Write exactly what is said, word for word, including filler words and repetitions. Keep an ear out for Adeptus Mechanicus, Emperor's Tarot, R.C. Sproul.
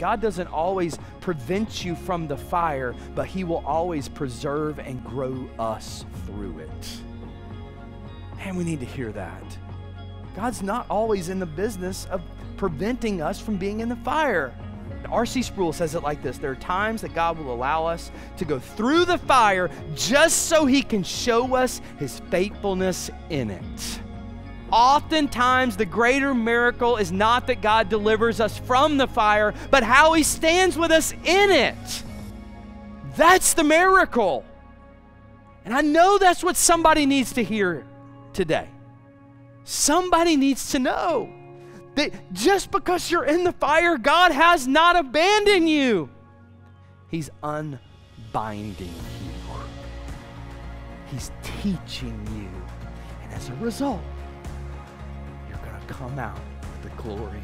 God doesn't always prevent you from the fire, but he will always preserve and grow us through it. And we need to hear that. God's not always in the business of preventing us from being in the fire. R C Sproul says it like this: there are times that God will allow us to go through the fire just so he can show us his faithfulness in it. Oftentimes, the greater miracle is not that God delivers us from the fire, but how he stands with us in it. That's the miracle. And I know that's what somebody needs to hear today. Somebody needs to know that just because you're in the fire, God has not abandoned you. He's unbinding you. He's teaching you. And as a result, come out with the glory.